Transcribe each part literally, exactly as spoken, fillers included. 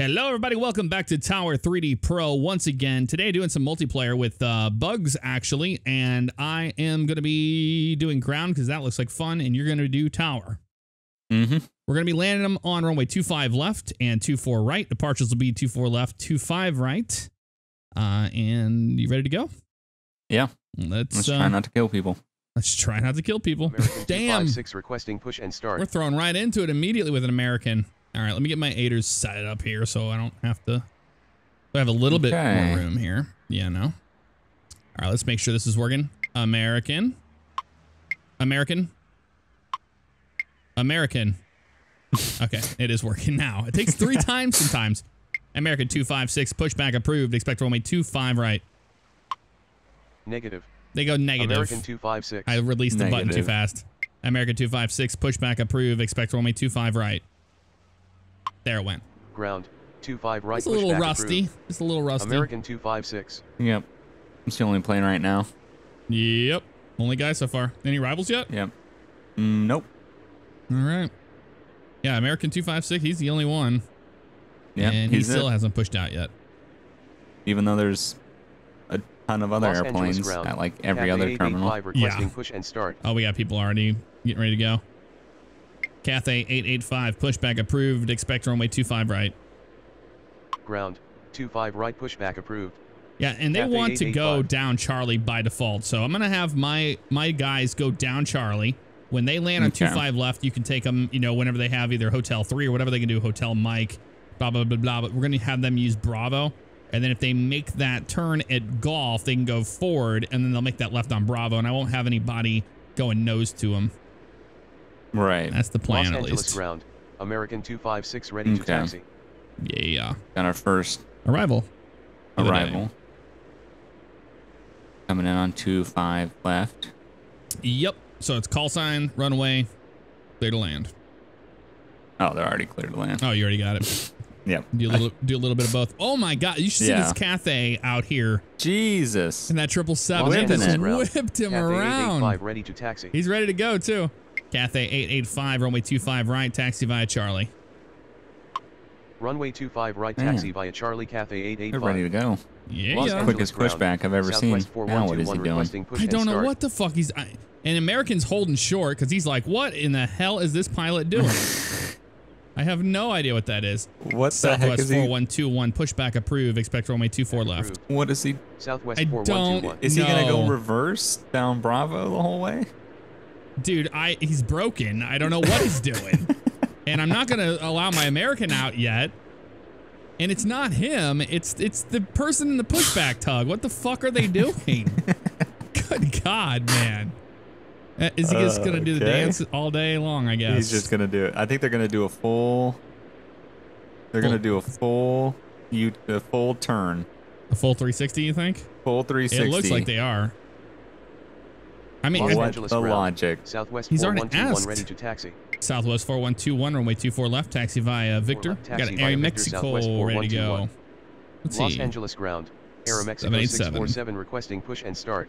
Hello, everybody. Welcome back to Tower three D Pro once again. Today, doing some multiplayer with uh, Bugs, actually, and I am going to be doing ground because that looks like fun, and you're going to do tower. Mm-hmm. We're going to be landing them on runway two five left and two four right. Departures will be two four left, two five right. Uh, and you ready to go? Yeah. Let's, let's uh, try not to kill people. Let's try not to kill people. American Damn. two five six requesting push and start. We're throwing right into it immediately with an American. All right, let me get my eighters set up here so I don't have to. I have a little okay. bit more room here. Yeah, no. All right, let's make sure this is working. American. American. American. Okay, it is working now. It takes three times sometimes. American two five six, pushback approved. Expect runway two five right. Negative. They go negative. American two five six. I released the negative. button too fast. American two five six, pushback approved. Expect runway two five right. There it went. Ground two five right. It's a little rusty. Approved. It's a little rusty. American two five six. Yep. It's the only plane right now. Yep. Only guy so far. Any rivals yet? Yep. Mm, nope. All right. Yeah, American two five six. He's the only one. Yeah. And he still it. hasn't pushed out yet. Even though there's a ton of other Los airplanes ground, at like every Cathay other terminal. Yeah. Push and start. Oh, we got people already getting ready to go. Cathay eight eight five, pushback approved. Expect runway two five right. Ground two five right, pushback approved. Yeah, and they Cathay want to go down Charlie by default. So I'm going to have my my guys go down Charlie. When they land on okay. two five left, you can take them, you know, whenever they have either Hotel three or whatever they can do, Hotel Mike, blah, blah, blah, blah. But we're going to have them use Bravo. And then if they make that turn at Golf, they can go forward, and then they'll make that left on Bravo. And I won't have anybody going nose to them. Right. That's the plan, Los at Angeles least. Ground. American two five six ready okay. to taxi. Yeah. Got our first arrival. Arrival. Coming in on two five left. Yep. So it's call sign, runway, clear to land. Oh, they're already clear to land. Oh, you already got it. Yep. Do a little, do a little bit of both. Oh my God! You should yeah. see this Cathay out here. Jesus. And that triple seven whipped him Cathay around. eight eight five ready to taxi. He's ready to go too. Cathay eight eight five, runway two five right, taxi via Charlie. Runway two five right, taxi Man. via Charlie, Cathay eight eight five. They're ready to go. Yeah. Quickest pushback I've ever Southwest seen. Now what is he doing? I don't know start. what the fuck he's... I, and American's holding short because he's like, what in the hell is this pilot doing? I have no idea what that is. What Southwest the heck is he? four one two one, pushback approved. Expect runway two four left. What is he? Southwest I don't know. Is he going to go reverse down Bravo the whole way? Dude, I he's broken. I don't know what he's doing. And I'm not going to allow my American out yet. And it's not him. It's it's the person in the pushback tug. What the fuck are they doing? Good God, man. Is he uh, just going to do okay. the dance all day long, I guess? He's just going to do it. I think they're going to do a full... They're going to do a full... You, a full turn. A full three sixty, you think? Full three sixty. It looks like they are. I mean, Los Angeles the logic. Southwest He's already asked. Ready to taxi. Southwest four one two one, runway two four left, taxi via Victor. Taxi got an Aeroméxico ready to go. Let's Los see. Angeles ground. Aeroméxico six four seven requesting push and start.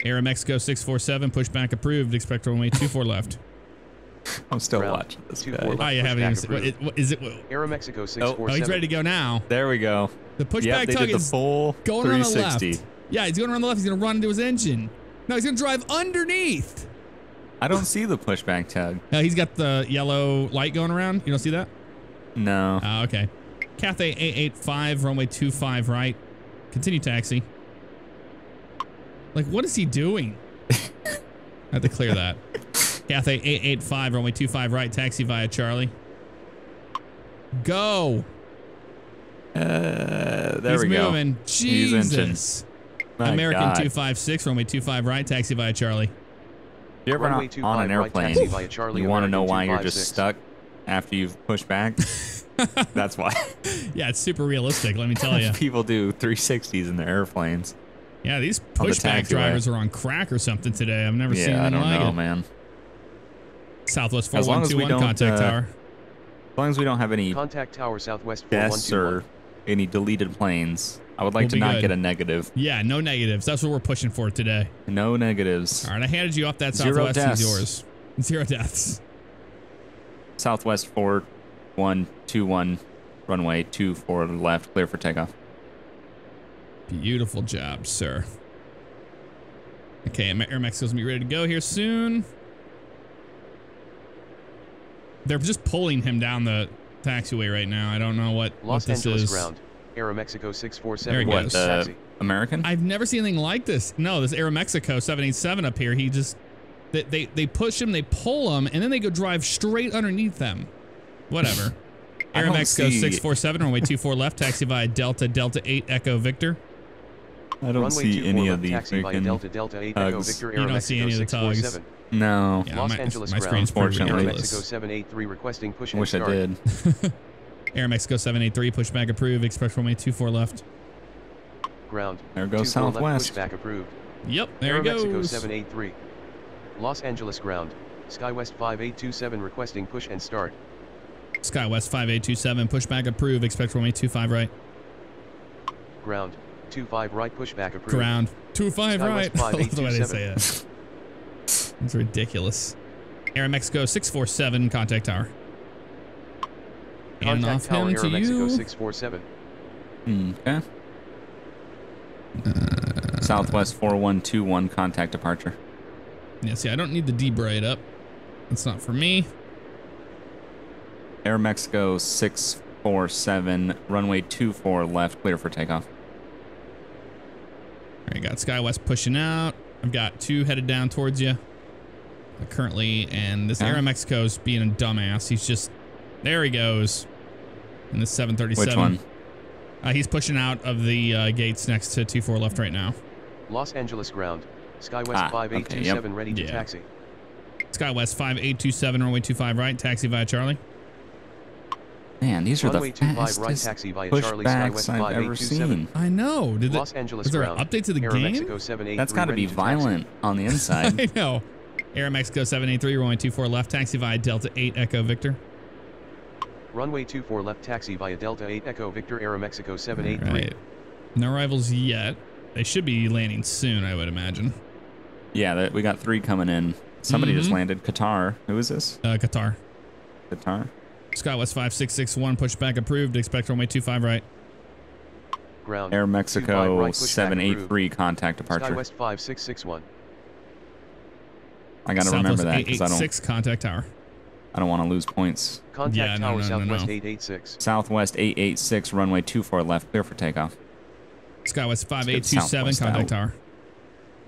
Aeroméxico six four seven, pushback approved. Expect runway two four left. I'm still ground, watching this guy. Left, oh, you haven't even it, what, is it? What? Aeroméxico six four seven. Oh, oh, he's ready to go now. There we go. The pushback yep, tug is the full going around the left. Yeah, he's going around the left. He's going to run into his engine. No, he's going to drive underneath. I don't see the pushback tag. No, he's got the yellow light going around. You don't see that? No. Oh, okay. Cathay eight eight five, runway two five right. Continue taxi. Like, what is he doing? I have to clear that. Cathay eight eight five, runway two five right, taxi via Charlie. Go. Uh, there he's we moving. go. Jesus. He's moving. My American God. two five six, runway two five right, taxi via Charlie. If you're ever on, on an airplane, right, Charlie, you want to know why you're just six. stuck after you've pushed back? That's why. Yeah, it's super realistic, let me tell you. People do three sixties in their airplanes. Yeah, these pushback drivers are on crack or something today. I've never yeah, seen them like it. Yeah, I don't know, man. Southwest four one two one, contact uh, tower. As long as we don't have any contact tower, Southwest deaths or any deleted planes. I would like we'll to not good. get a negative. Yeah, no negatives. That's what we're pushing for today. No negatives. All right, I handed you off that Southwest. Zero deaths. Is yours. Zero deaths. Southwest four one two one, runway two four left, clear for takeoff. Beautiful job, sir. Okay, Aeroméxico's gonna be ready to go here soon. They're just pulling him down the taxiway right now. I don't know what, Los what this Angeles is. Ground. Aeroméxico six four seven. What, the American? I've never seen anything like this. No, this Aeroméxico seven eighty-seven up here. He just, they, they, they push him, they pull him, and then they go drive straight underneath them. Whatever. Aeroméxico six four seven, runway two four left, taxi via Delta, Delta eight, Echo Victor. I don't runway see any of these freaking Delta, Delta eight, Echo Victor, you don't see any of the tugs. No. Yeah, Los my, Angeles my screen's unfortunately. Aeroméxico seven eight three requesting push and start. I wish I did. Aeroméxico seven eight three, pushback approved, express runway two four left. Ground. There goes Southwest. Pushback approved. Yep, there it goes. Aeroméxico seven eight three. Los Angeles ground. Skywest five eight two seven requesting push and start. Skywest five eight two seven, pushback approved, expect runway two five right. Ground. two five right, pushback approved. Ground. two five right. I love the way they say that. It's ridiculous. Aeroméxico six four seven, contact tower. Contact and off tower, him to you. six four seven. Okay. Uh, Southwest four one two one, contact departure. Yeah, see, I don't need the debright up. That's not for me. Aeroméxico six four seven, runway two four left, clear for takeoff. All right, got SkyWest pushing out. I've got two headed down towards you currently, and this yeah. Aeroméxico's being a dumbass. He's just, there he goes. And the seven thirty-seven. Which one? Uh, he's pushing out of the uh, gates next to two four left right now. Los Angeles ground. SkyWest ah, five eight two seven, okay, yep. ready to yeah. taxi. SkyWest five eight two seven, runway two five right, taxi via Charlie. Man, these are runway the fastest right, taxi via pushbacks I've ever seen. I know. Did Los Angeles is there an update to the game? That's got to be violent taxi. On the inside. I know. Aeroméxico seven eight three, runway two four left, taxi via Delta eight, Echo Victor. Runway two four left, taxi via Delta eight, Echo Victor, Aeroméxico seven eight three. Right. No arrivals yet. They should be landing soon, I would imagine. Yeah, we got three coming in. Somebody mm-hmm. just landed. Qatar. Who is this? Uh, Qatar. Qatar. SkyWest five six six one, pushback approved. Expect runway two five right. Ground. Aeroméxico right, seven eight three, contact departure. SkyWest five six six one. I gotta Southwest remember that because I don't. Southwest eight eight six, contact tower. I don't want to lose points. Contact yeah, tower no, no, Southwest no, no. eight eight six. Southwest eight eight six, runway two four left, clear for takeoff. SkyWest five eight two seven, contact out. Tower.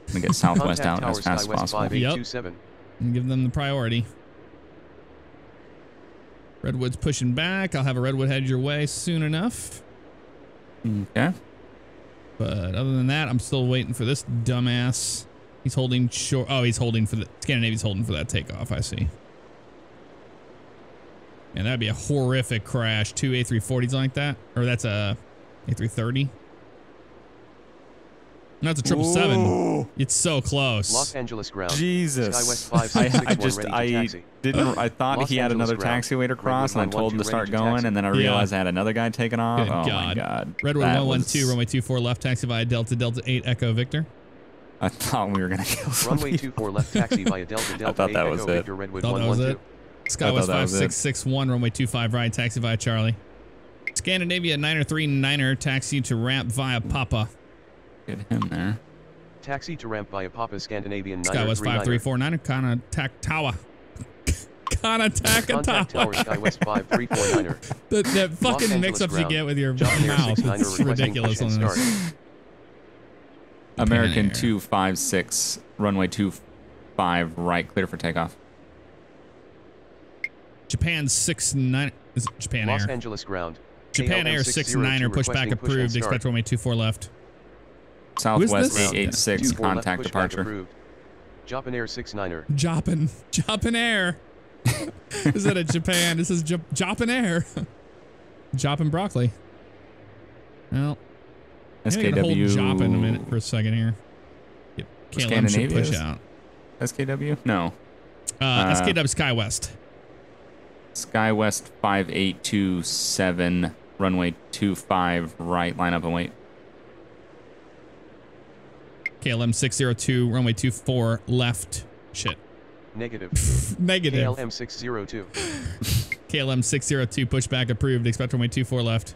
Let me get Southwest out as fast Skywest as possible. Yep. And give them the priority. Redwood's pushing back. I'll have a Redwood head your way soon enough. Okay. But other than that, I'm still waiting for this dumbass. He's holding short. Oh, he's holding for the Scandinavian's holding for that takeoff. I see. And that'd be a horrific crash. Two A three forties like that, or that's a A three thirty. That's a triple seven. It's so close. Los Angeles ground. Jesus. Skywest five, six, six, I, I just I didn't. I thought Los he had Angeles another ground. Taxiway to cross, Redwood and I told him to start going, to and then I realized yeah. I had another guy taking off. Good oh God. my God. Redwood one one two, runway two four left, taxi via Delta Delta eight Echo Victor. I thought we were gonna kill somebody. Runway two four left, taxi via Delta Delta I thought that was it. Redwood thought that was it. Skywest five six six one, runway two five right, taxi via Charlie. Scandinavia niner three niner, taxi to ramp via Papa. Get him there. Taxi to ramp via Papa Scandinavian. SkyWest five three four nine, contact tower. Contact tower. SkyWest five three four nine. That, that fucking mix-ups you get with your mouth. It's ridiculous on this. American two five six, runway two five right, clear for takeoff. Japan six nine, is it Japan Air? Los Angeles ground. Japan Air six nine, pushback approved, expect runway two four left. Southwest eight eight six, contact departure. Japan Air six niner. Japan. Japan Air. Is that a Japan? This is J Japan Air. Japan broccoli. Well, S K W. Hold Japan a minute for a second here. Yep. K L M should push out. S K W? No. Uh, uh, S K W SkyWest. SkyWest five eight two seven, runway two five right, line up and wait. K L M six zero two, runway two four left. Shit. Negative. Negative. K L M six zero two. K L M six zero two, pushback approved. Expect runway two four left.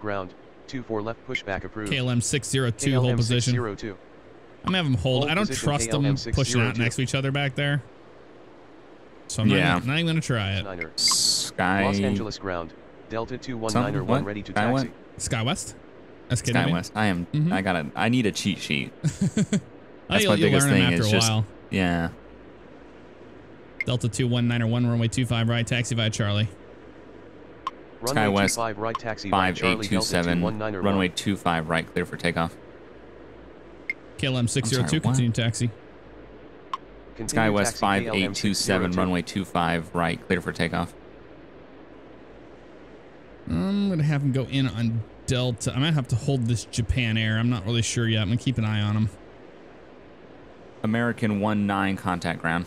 Ground, two four left, pushback approved. K L M six zero two, K L M hold position. six zero two. I'm gonna have them hold. hold I don't trust K L M them pushing out next to each other back there. So I'm yeah. not, not even gonna try it. Niner. Sky. Los Angeles ground, Delta two one nine one ready to taxi. Skywest? Skywest. I am. Mm-hmm. I gotta. I need a cheat sheet. That's you'll, my you'll biggest learn thing. After is a just while. yeah. Delta two one nine one, runway two five right, taxi via Charlie. Skywest five right, taxi five eight two seven, runway two five right, clear for takeoff. K L M six zero two, continue taxi. Skywest five eight two seven, runway two five right, clear for takeoff. I'm gonna have him go in on Delta. I might have to hold this Japan Air. I'm not really sure yet. I'm gonna keep an eye on him. American one nine, contact ground.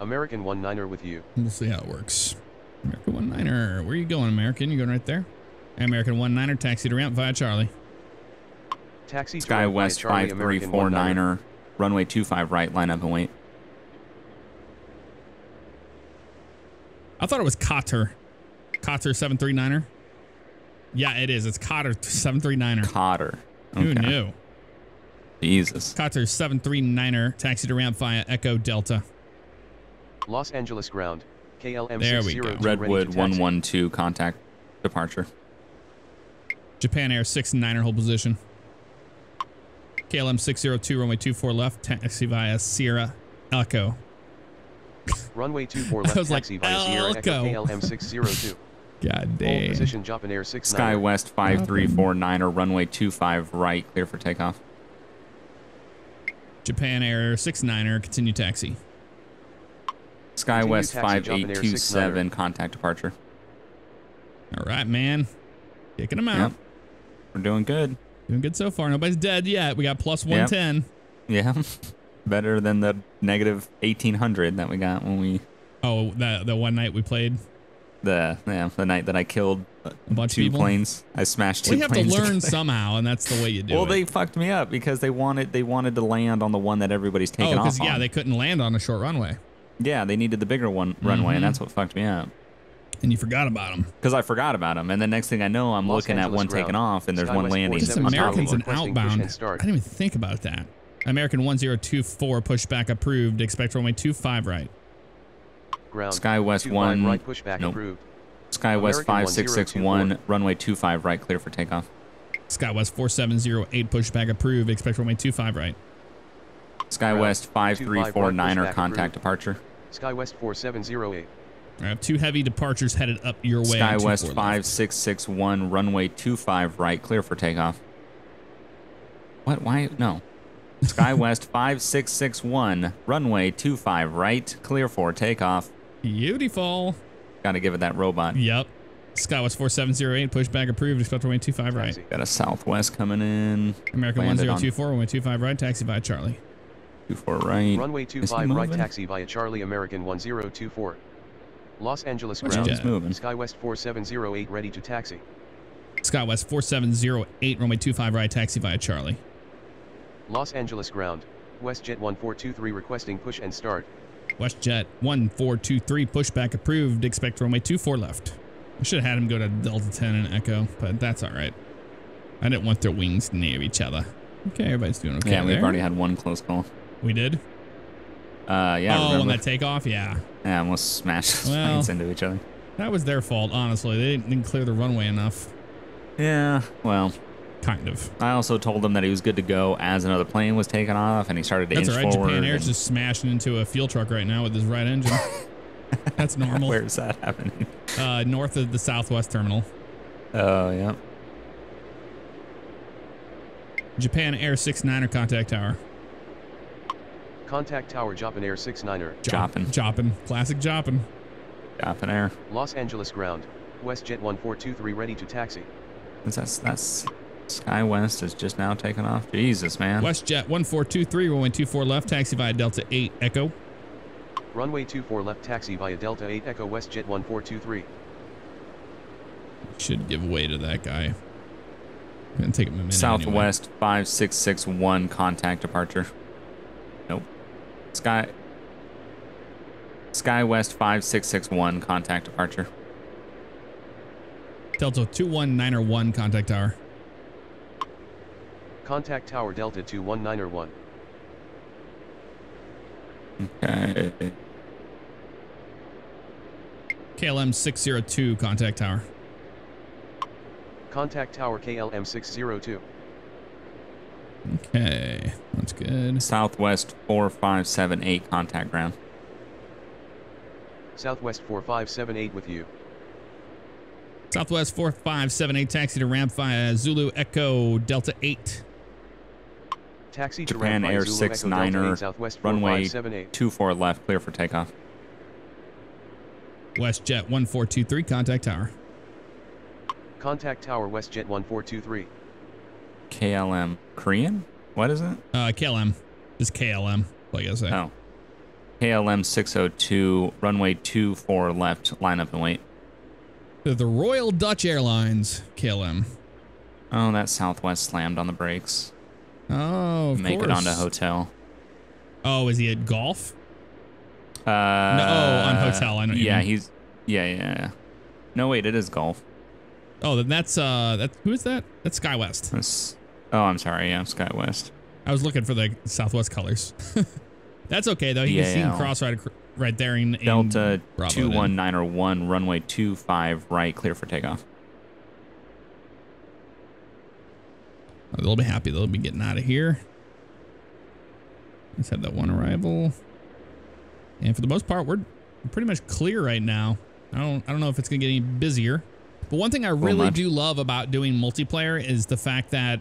American one niner with you. We'll see how it works. American one niner. Where are you going, American? You going right there? American one niner, taxi to ramp via Charlie. Taxi Skywest five three four niner, runway two five right, line up and wait. I thought it was Qatar. Qatar seven three niner? Yeah, it is. It's Qatar seven three niner. Qatar. Okay. Who knew? Jesus. Qatar seven three niner, taxi to ramp via Echo Delta. Los Angeles ground, K L M there we go. Redwood one one two, contact departure. Japan Air six niner, hold position. K L M six zero two, runway two four left, taxi via Sierra Echo. Runway two four left, like, taxi via Sierra Echo, K L M six zero two. God damn. Hold position, Japan Air six niner. Skywest five three four niner, runway two five right, clear for takeoff. Japan Air six niner, continue taxi. Skywest five eight two seven, contact departure. All right, man. Kicking them out. Yep. We're doing good. Doing good so far. Nobody's dead yet. We got plus one ten. Yep. Yeah. Better than the negative eighteen hundred that we got when we... Oh, the, the one night we played? The yeah, the night that I killed a bunch two of people. planes. I smashed two well, planes. We have to learn somehow, and that's the way you do well, it. Well, they fucked me up because they wanted they wanted to land on the one that everybody's taking oh, off on. Oh, yeah, they couldn't land on a short runway. Yeah, they needed the bigger one runway, mm-hmm. and that's what fucked me up. And you forgot about them. Because I forgot about them, and the next thing I know, I'm Los looking Angeles at one ground. taking off, and there's Sky one West landing. This American's an outbound. And I didn't even think about that. American one zero two four, pushback approved. Expect runway two five right. Ground. Skywest one. Right, pushback nope. approved. Skywest five six six one, runway two five right, clear for takeoff. Skywest four seven zero eight, pushback approved. Expect runway two five right. Skywest five three four niner, contact departure. Skywest four seven zero eight. I have two heavy departures headed up your way. Skywest five six six one, runway two five right, clear for takeoff. What? Why? No. Skywest five six six one, runway two five right, clear for takeoff. Beautiful. Gotta give it that robot. Yep. Skywest four seven zero eight, pushback approved. Expect runway two five right. Got a Southwest coming in. American one zero two four, on. runway two five right, taxi by Charlie. two four right. Runway two five right, taxi via Charlie, American one zero two four. Los Angeles ground. Skywest four seven zero eight ready to taxi. Skywest four seven zero eight, runway two five right, taxi via Charlie. Los Angeles ground. WestJet one four two three requesting push and start. WestJet one four two three, pushback approved. Expect runway two four left. I should have had him go to Delta ten and Echo, but that's all right. I didn't want their wings near each other. Okay, everybody's doing okay. Yeah, we've there. already had one close call. We did? Uh, yeah. Oh, on that takeoff? Yeah. Yeah, almost smashed those well, planes into each other. That was their fault, honestly. They didn't, didn't clear the runway enough. Yeah, well. Kind of. I also told him that he was good to go as another plane was taken off, and he started to That's inch right. forward. That's right. Japan Air's just smashing into a fuel truck right now with his right engine. That's normal. Where's that happening? Uh, north of the Southwest terminal. Oh, uh, yeah. Japan Air six niner, contact tower. Contact tower, Japan Air six niner. Japan. Japan. Classic Japan. Japan Air. Los Angeles ground. WestJet one four two three ready to taxi. That's, that's Skywest is just now taking off. Jesus, man. WestJet one four two three, runway two four left, taxi via Delta eight, Echo. Runway two four left, taxi via Delta eight, Echo, WestJet one four two three. Should give way to that guy. Gonna take him a minute Southwest anyway. five six six one, contact departure. Nope. Sky Skywest five six six one, contact departure. Delta two one nine one, contact tower. Contact tower Delta two one nine one. Okay. K L M six zero two, contact tower. Contact tower K L M six zero two. Okay, that's good. Southwest four five seven eight, contact ground. Southwest four five seven eight with you. Southwest four five seven eight, taxi to ramp via Zulu Echo Delta eight. Taxi to Japan Air six niner, runway two four left, clear for takeoff. WestJet one four two three, contact tower. Contact tower WestJet one four two three. K L M Korean? What is it? Uh, K L M. Just K L M, like I say. Oh. K L M six oh two, runway two four left, line up and wait. The Royal Dutch Airlines, K L M. Oh, that Southwest slammed on the brakes. Oh, of Make course. It onto hotel. Oh, is he at golf? Uh, no, oh, on hotel. I don't yeah, even... he's... Yeah, yeah, yeah. No, wait, it is golf. Oh, then that's... uh, that's, Who is that? That's SkyWest. That's, oh, I'm sorry. Yeah, SkyWest. I was looking for the Southwest colors. That's okay, though. You yeah, can see him cross right, right there in... Delta two one nine one, runway two five right, clear for takeoff. Oh, they'll be happy. They'll be getting out of here. Let's have that one arrival. And for the most part, we're pretty much clear right now. I don't, I don't know if it's going to get any busier. But one thing I really do love about doing multiplayer is the fact that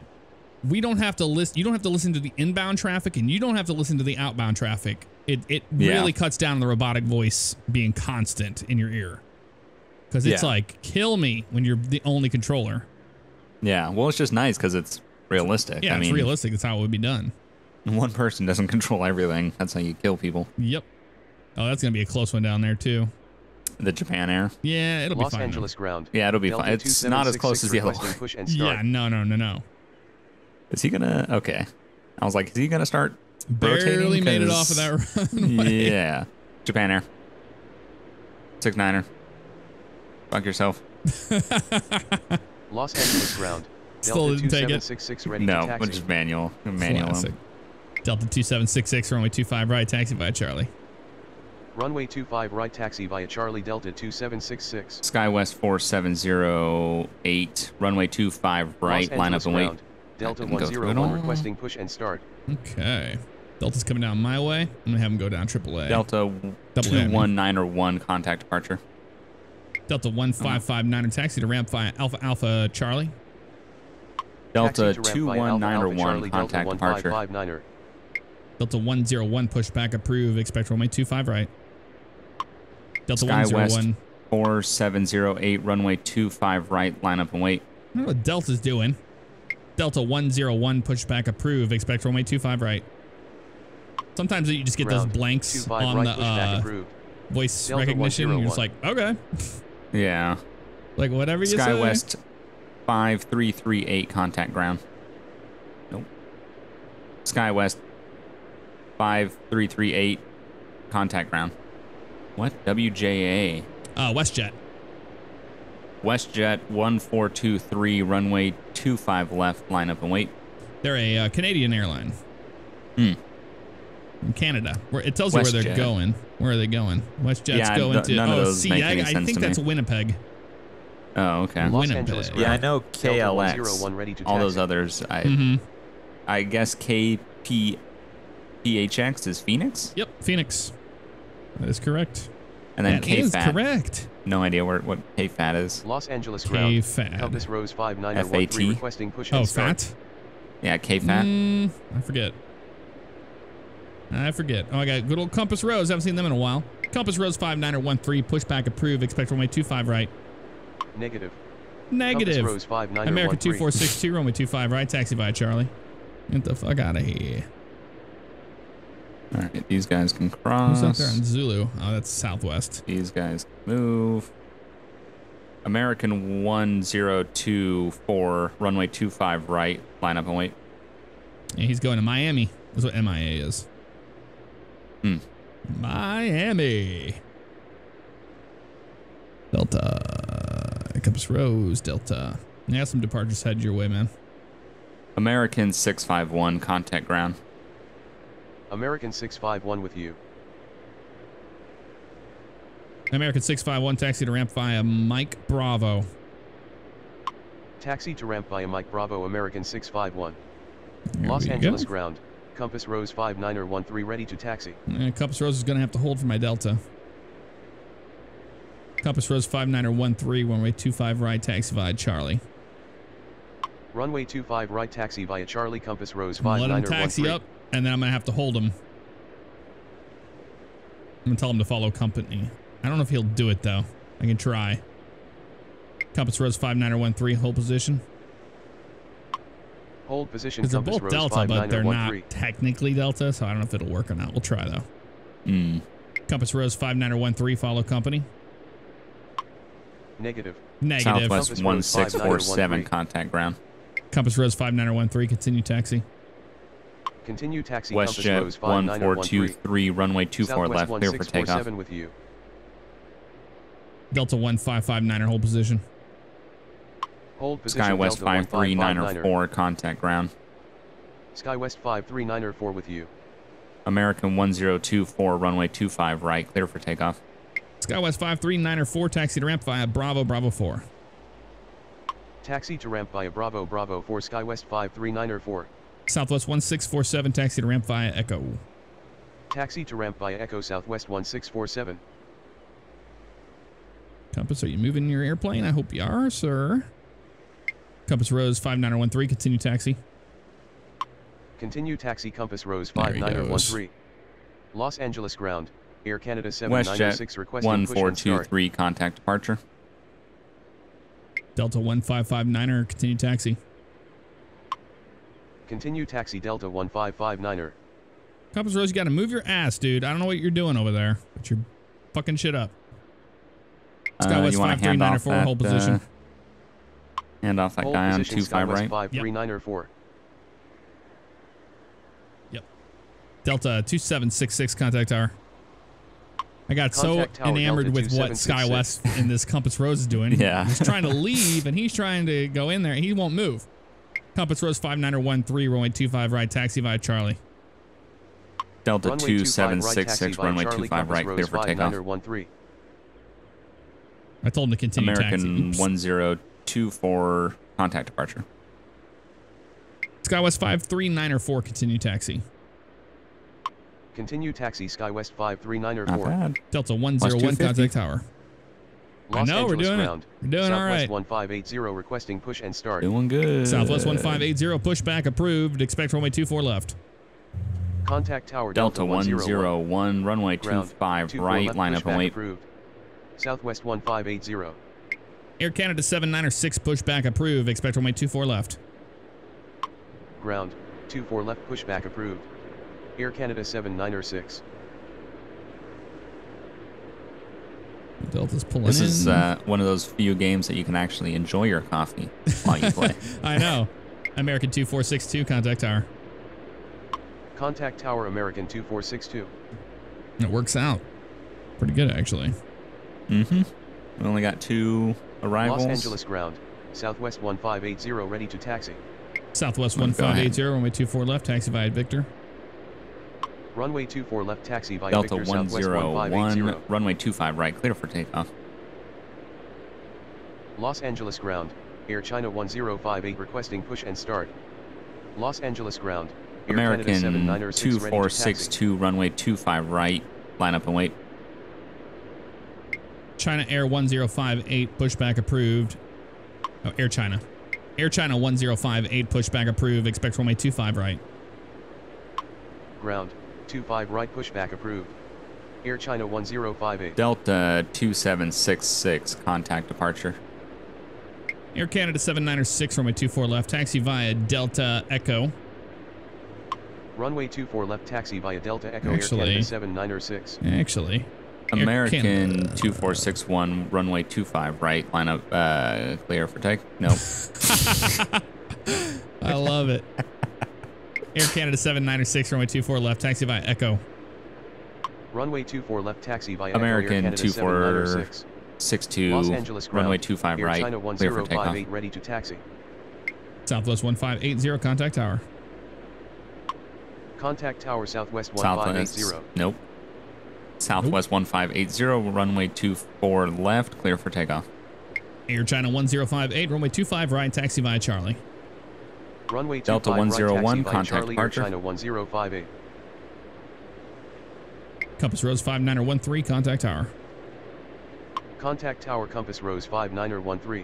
we don't have to list. You don't have to listen to the inbound traffic, and you don't have to listen to the outbound traffic. It it yeah. really cuts down the robotic voice being constant in your ear, because it's yeah. like kill me when you're the only controller. Yeah, well, it's just nice because it's realistic. Yeah, I it's mean, realistic. That's how it would be done. One person doesn't control everything. That's how you kill people. Yep. Oh, that's gonna be a close one down there too. The Japan Air. Yeah, it'll Los be fine. Los Angeles though. Ground. Yeah, it'll be Delta fine. It's not as close as the other one. Yeah, no, no, no, no. Is he gonna? Okay. I was like, is he gonna start rotating? Barely made it off of that runway. Yeah. Japan Air. Six niner. Fuck yourself. Los Angeles ground. Still didn't take it. Ready no, to which is manual. Manual. Delta two seven six six, runway two five right, taxi via Charlie. Runway two five right, taxi via Charlie Delta two seven six six. SkyWest four seven zero eight, runway two five right, line up and wait. Delta one zero one requesting push and start. Okay. Delta's coming down my way. I'm going to have him go down triple A. Delta two one nine one, contact departure. Delta one five five nine, taxi to ramp via Alpha Alpha Charlie. Delta two one nine one, contact departure. Delta one zero one, pushback approve, expect runway two five right. Delta SkyWest four seven zero eight, runway two five right, line up and wait. I don't know what Delta's doing. Delta one zero one, pushback approve, expect runway two five right. Sometimes you just get Round, those blanks on right, the uh, voice Delta recognition, and you're just like, okay. Yeah. Like whatever you SkyWest say. SkyWest five three three eight, contact ground. Nope. SkyWest five three three eight, contact ground. What? W J A. Uh, WestJet. WestJet one four two three, runway two five left, line up and wait. They're a uh, Canadian airline. Hmm. In Canada. Where, it tells West you where they're Jet. Going. Where are they going? WestJet's yeah, going to... None oh, of those see, I, I think that's me. Winnipeg. Oh, okay. Los Winnipeg. Angeles, yeah, I know K L X. All those others. I, mm-hmm. I guess K P... P H X is Phoenix? Yep, Phoenix. That is correct. And then K F A T. Is correct. No idea where what K F A T is. Los Angeles ground. K F A T. Compass Rose five nine zero one three requesting push and start. Oh, F A T? Yeah, K F A T. Mm, I forget. I forget. Oh, I got good old Compass Rose. I haven't seen them in a while. Compass Rose five nine zero one three, pushback approved, expect runway two five right. Negative. Negative. Compass Rose five nine zero one three. American two four six two, runway two five right, taxi via Charlie. Get the fuck out of here. All right, these guys can cross. Who's out there on Zulu? Oh, that's Southwest. These guys move. American one zero two four, runway two five right, line up and wait. Yeah, he's going to Miami. That's what M I A is. Hmm. Miami. Delta, Compass Rose, Delta. Yeah, some departures head your way, man. American six five one, contact ground. American six five one with you. American six five one, taxi to ramp via Mike Bravo. Taxi to ramp via Mike Bravo, American six five one. There Los Angeles go. Ground, Compass Rose five niner one three ready to taxi. And Compass Rose is going to have to hold for my Delta. Compass Rose five niner one three, runway two five right, taxi via Charlie. Runway two five right, taxi via Charlie, Compass Rose five niner one three. Let him taxi up, and then I'm going to have to hold him. I'm going to tell him to follow company. I don't know if he'll do it, though. I can try. Compass Rose five niner one three, hold position. Hold position, Compass Rose they're both Rose Delta, but they're not technically Delta, so I don't know if it'll work or not. We'll try, though. Mm. Compass Rose five niner one three, follow company. Negative. Negative. Southwest one six four seven, contact ground. Compass Rose five niner one three, continue taxi. Continue taxi, WestJet one four two three, runway two four left, clear for takeoff. With you. Delta one five five niner, hold position. Hold position. Skywest five three niner four, contact ground. Skywest five three niner four with you. American one zero two four, runway two five right, clear for takeoff. Skywest five three niner four, taxi to ramp via Bravo, Bravo four. Taxi to ramp via Bravo, Bravo four, Skywest five three niner four. Southwest one six four seven, taxi to ramp via Echo. Taxi to ramp via Echo, Southwest one six four seven. Compass, are you moving your airplane? I hope you are, sir. Compass Rose five niner one three, continue taxi. Continue taxi, Compass Rose five niner one three. Los Angeles ground, Air Canada seven nine six requesting one four two three, contact departure. Delta one five five niner, continue taxi. Continue taxi, Delta one five five niner. Compass Rose, you gotta move your ass, dude. I don't know what you're doing over there, but you're fucking shit up. Skywest uh, five three niner four, hold position. Uh, hand off that hold guy on two five right. five three niner four. Yep. Delta two seven six six, contact tower. I got contact so enamored Delta with what Skywest and this Compass Rose is doing. Yeah. He's trying to leave, and he's trying to go in there, and he won't move. Compass Rose five niner one three, runway two five right, taxi via Charlie. Delta two seven six six, runway two five right, clear for takeoff. I told him to continue taxi. American one zero two four, contact departure. Skywest five three niner four, continue taxi. Continue taxi, Skywest five three niner four. Delta one zero one, contact tower. I know, we're doing it. We're doing all right. Southwest one five eight zero, requesting push and start. Doing good. Southwest one five eight zero, pushback approved. Expect runway two four left. Contact tower, Delta one zero one, runway two five right, line up and wait. Southwest one five eight zero. Air Canada seven niner six, pushback approved. Expect runway two four left. Ground, two four left, pushback approved. Air Canada seven niner six. Delta's pulling this in. This is uh, one of those few games that you can actually enjoy your coffee while you play. I know. American two four six two, contact tower. Contact tower, American two four six two. It works out pretty good, actually. Mm-hmm. We only got two arrivals. Los Angeles ground, Southwest one five eight zero, ready to taxi. Southwest one five eight zero, runway two four left, taxi via Victor. Runway two four left, taxi via Victor. Delta one zero one, runway two five right, clear for takeoff. Los Angeles ground, Air China one zero five eight, requesting push and start. Los Angeles ground, Air American two four six two, runway two five right, line up and wait. China Air one zero five eight, pushback approved. Oh, Air China. Air China one zero five eight, pushback approved. Expect runway two five right. Ground, two five right, pushback approved. Air China one zero five eight. Delta two seven six six, contact departure. Air Canada seven niner six, runway two four left, taxi via Delta Echo. Runway two four left, taxi via Delta Echo, actually, Air Canada seven niner six. Actually. American two four six one, runway two five right, line up, uh, clear for take. No. Nope. I love it. Air Canada seven niner six, runway two four left, taxi via Echo. Runway two four left, taxi via American Echo, Air Canada two four six two, Los Angeles ground, runway two five right, China clear for takeoff. Ready to taxi. Southwest one five eight zero, contact tower. Contact tower, Southwest one five eight zero. Southwest, nope. Southwest nope. one five eight zero, runway two four left, clear for takeoff. Air China one zero five eight, runway two five right, taxi via Charlie. Runway Delta one zero one, contact departure. China one zero five eight. Compass Rose five niner one three, contact tower. Contact tower, Compass Rose five niner one three.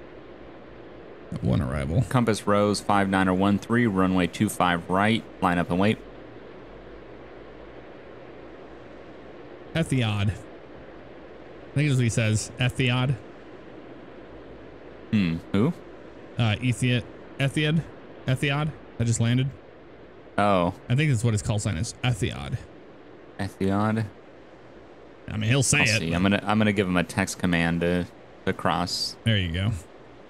One arrival. Compass Rose five niner one three, runway two five right, line up and wait. Etihad. I think that's what he says. Etihad. Hmm. Who? Uh, Etihad. Etihad. Etihad. That just landed. Oh. I think that's what his call sign is. Etihad. Etihad. I mean, he'll say I'll it. See. I'm gonna. I'm gonna give him a text command to, to cross. There you go.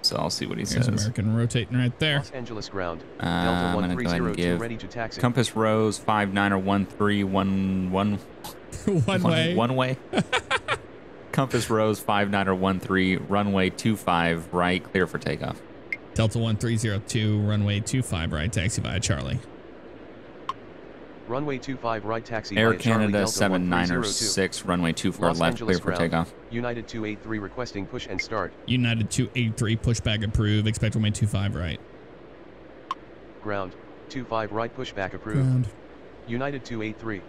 So I'll see what he Here's says. American rotating right there. Los Angeles ground. Uh, Delta one three zero two ready to taxi. Compass Rose five nine or one three one one. One way. One way. Compass Rose five nine or one three runway two five right, clear for takeoff. Delta one three zero two runway two five right, taxi via Charlie. Runway two five right, taxi. Air Canada seven nine or six runway two four left, clear for takeoff. United two eight three requesting push and start. United two eight three pushback approve. Expect runway two five right. Ground two five right pushback approve. Ground. United two eight three.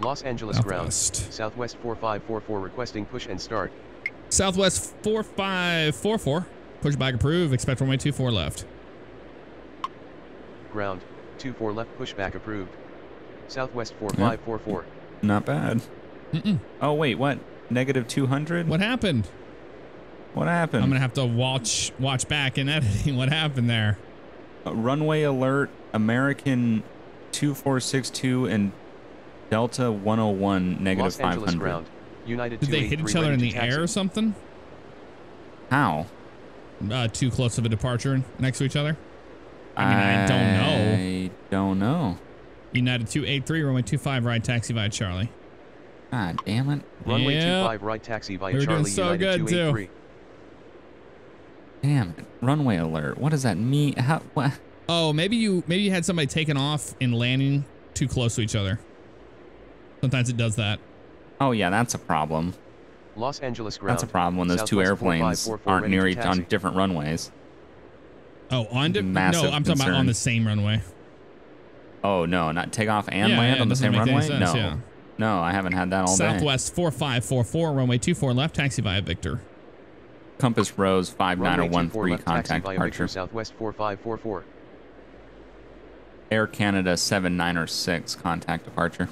Los Angeles ground. Southwest four five four four requesting push and start. Southwest four five four four pushback approve. Expect runway two four left. Ground two four left pushback approved. Southwest four five four four. Not bad. Mm-mm. Oh wait, what? Negative two hundred? What happened? What happened? I'm gonna have to watch watch back in editing. What happened there? Uh, runway alert. American two four six two and Delta one oh one negative five hundred. Ground, United Did they hit each other in the air or something? How? Uh, too close of a departure next to each other? I mean, I, I don't know. I don't know. United two eight three, runway two five right, taxi via Charlie. God damn it. Runway yep. two five right, taxi via We're Charlie. Doing so United good two eight three. Too. Damn it. Runway alert. What does that mean? How, what? Oh, maybe you maybe you had somebody taking off and landing too close to each other. Sometimes it does that. Oh yeah, that's a problem. Los Angeles ground. That's a problem when those Southwest two airplanes four five four four aren't near each on different runways. Oh, on different. No, I'm concern. talking about on the same runway. Oh no, not take off and yeah, land yeah, on the same runway. Sense, no, yeah. no, I haven't had that all Southwest day. Southwest four five four four runway two four left, taxi via Victor. Compass Rose five nine or one three left, contact departure. Southwest four five four four. Air Canada seven nine or six contact departure.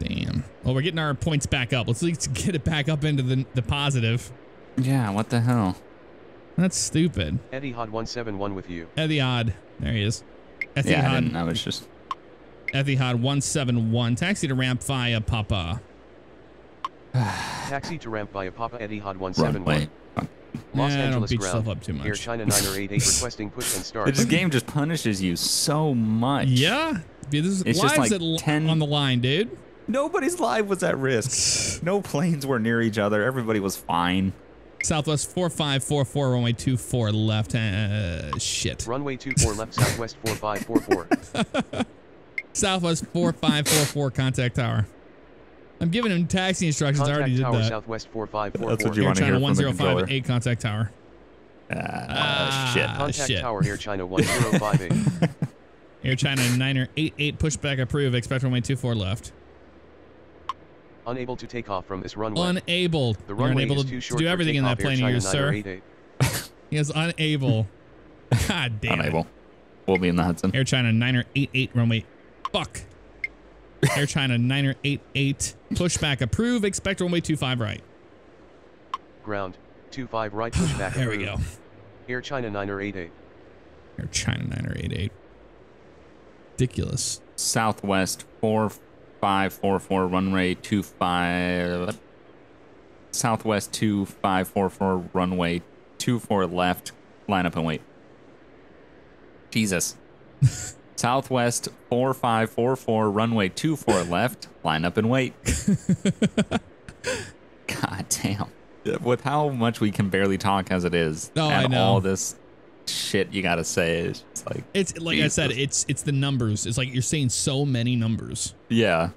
Damn. Well, we're getting our points back up. Let's at least get it back up into the, the positive. Yeah, what the hell? That's stupid. Etihad one seven one with you. Etihad. There he is. Etihad. Yeah, I didn't, I was just... Etihad one seven one. Taxi to ramp via Papa. Taxi to ramp via Papa. Etihad one seven one. Los nah, Angeles don't beat ground. Up too much. Air China nine eight eight requesting push and start. This game just punishes you so much. Yeah. This is it's just like at ten... on the line, dude. Nobody's life was at risk. No planes were near each other. Everybody was fine. Southwest four five four four, runway two four left. Uh, shit. Runway two four left, Southwest four five four four. Southwest four five four four, contact tower. I'm giving him taxi instructions. Contact I already did tower, that. Southwest four five four four. That's what you want to hear from the controller. Air China one zero five eight, contact tower. Uh, ah, shit. Contact shit. Tower, Air China one zero five eight. Air China niner eight eight, pushback approve. Expect runway two four left. Unable to take off from this runway. Unable. The runway unable is too short to do everything in that plane of yours, sir. He is unable. God damn Unable. It. We'll be in the Hudson. Air China niner eight eight, runway. Fuck. Air China niner eight eight, pushback approve. Expect runway two five right. Ground two five right, pushback There approve. We go. Air China niner eight eight. Air China niner eight eight. Ridiculous. Southwest four five four four runway two five Southwest two five four four runway two four left, line up and wait. Jesus. Southwest four five four four runway two four left, line up and wait. God God damn. With how much we can barely talk as it is, oh, and I know. all this shit you gotta say, it's like it's like Jesus. I said, it's it's the numbers. It's like you're saying so many numbers. Yeah.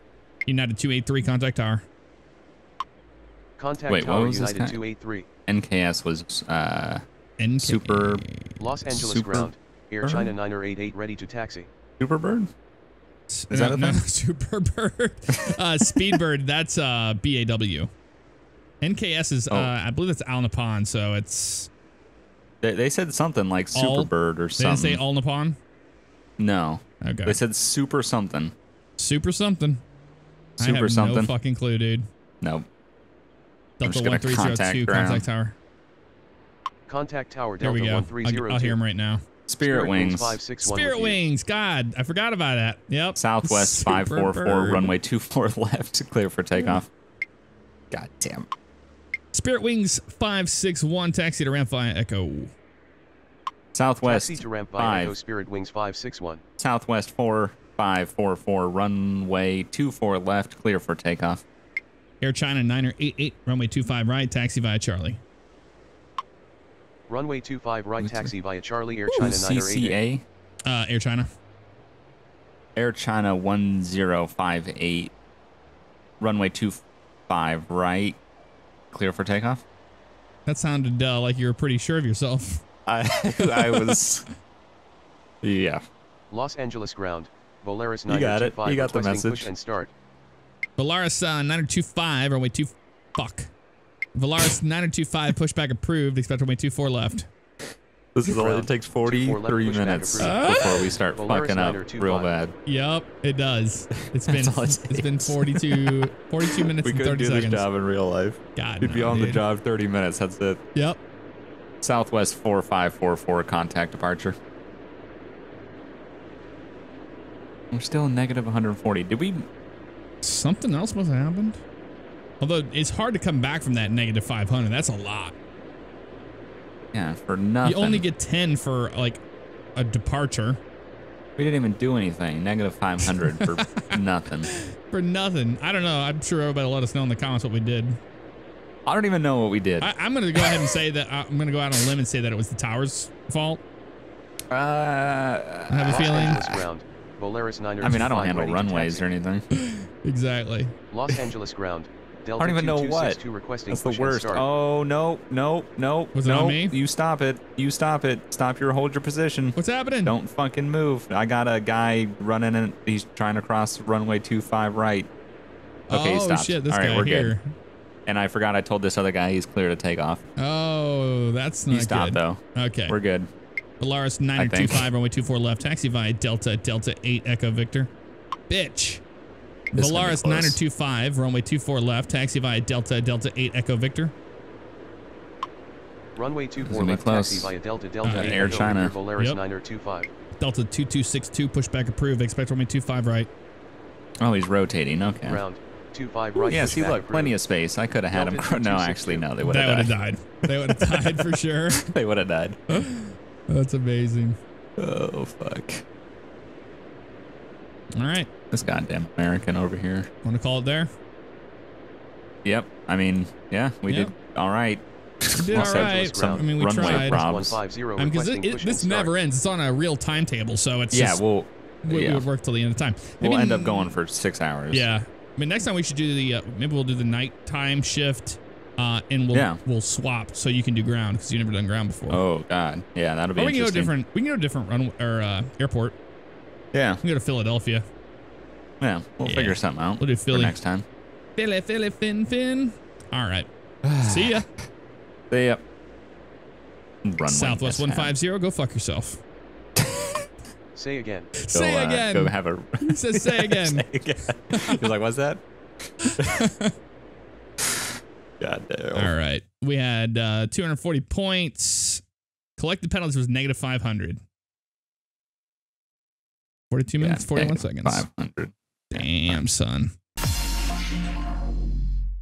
United two eighty-three, contact tower. Contact Wait, tower, what was United this two eighty-three. N K S was uh N K S. Super Los Angeles super ground. Air China nine eighty-eight ready to taxi. Superbird? Is no, that a no, Superbird. Uh, Speedbird, that's uh, B A W. N K S is, oh. uh, I believe that's All Nippon, so it's... They, they said something like all, Superbird or something. They didn't say All Nippon? No. Okay. They said Super something. Super something. Super I have something. no fucking clue, dude. Nope. Delta one three zero two, contact tower. Contact tower, Delta one three zero two. I'll, I'll hear him right now. Spirit Wings. Spirit Wings. God, I forgot about that. Yep. Southwest five four four, runway two four left, clear for takeoff. God damn. Spirit Wings five six one, taxi to ramp via Echo. Southwest taxi to ramp via Echo, Spirit Wings five six one. Southwest four five four four, runway two four left, clear for takeoff. Air China niner eighty-eight, runway two five right, taxi via Charlie. Runway two five right, What's taxi it? via Charlie, Air Ooh, China C C A? Uh, Air China. Air China one zero five eight, runway two five right, clear for takeoff. That sounded uh, like you were pretty sure of yourself. I, I was, yeah. Los Angeles ground, Volaris niner two five. You got it, you got the message. Push and start. Volaris uh, niner two five, runway two, fuck. Volaris niner two five, pushback approved. Expect runway two four left. This is all it takes forty-three minutes uh? before we start Volaris fucking up real bad. Yep, it does. It's been it it's been forty-two, forty-two minutes we and thirty seconds. We could do this job in real life. God, You'd no, be on dude. the job thirty minutes. That's it. Yep. Southwest four five four four, contact departure. We're still negative one forty. Did we? Something else must have happened. Although it's hard to come back from that negative five hundred. That's a lot. Yeah, for nothing. You only get ten for like a departure. We didn't even do anything. Negative five hundred for nothing. For nothing. I don't know. I'm sure everybody will let us know in the comments what we did. I don't even know what we did. I, I'm going to go ahead and say that I'm going to go out on a limb and say that it was the tower's fault. Uh, I have a feeling. Uh, Volaris niner two five, I mean, I don't handle runways or anything. Exactly. Los Angeles ground. Delta I don't even know what. That's the worst. Oh, no, no, no. Was no. it on me? You stop it. You stop it. Stop your hold your position. What's happening? Don't fucking move. I got a guy running and he's trying to cross runway two five right. Okay, oh, stop. Shit, this All right, guy we're here. good. And I forgot I told this other guy he's clear to take off. Oh, that's not he stopped, good. He stopped, though. Okay. We're good. Volaris niner two five, runway two four left, taxi via Delta, Delta eight Echo Victor. Bitch. This Volaris niner two five, runway two four left, taxi via Delta, Delta eight Echo Victor. Runway two four left, close. taxi via Delta, Delta uh, eight Air China. Volaris yep. niner two five. Delta two two six two, pushback approved, expect runway two five right. Oh, he's rotating, okay. Round two five right. Yeah, see, look, plenty of space. I could have had him. No, actually, no, they would have died. They would have died. They would have died for sure. They would have died. That's amazing. Oh, fuck. All right. This goddamn American over here. Want to call it there? Yep. I mean, yeah, we yep. did all right. We did all right. So, I mean, we tried. Problems. I mean, because it, it, this never ends. It's on a real timetable, so it's yeah, just, we'll, we, yeah. we would work till the end of time. Maybe, we'll end up going for six hours. Yeah. I mean, next time we should do the, uh, maybe we'll do the nighttime shift, uh, and we'll yeah. we'll swap so you can do ground because you've never done ground before. Oh, God. Yeah, that'll be or we can interesting. Go different, we can go to a different runway, or, uh, airport. Yeah. We can go to Philadelphia. Yeah, we'll yeah. figure something out. We'll do Philly for next time. Philly, Philly, Fin, Fin. All right. See ya. See ya. Runway Southwest one five zero, go fuck yourself. Say again. Go, say uh, again. Go have a. He says say again. Say again. He's like, what's that? God damn. All right. We had uh, two hundred forty points. Collected penalties was negative five hundred. forty-two minutes, yeah, forty-one seconds. five hundred. Damn, son.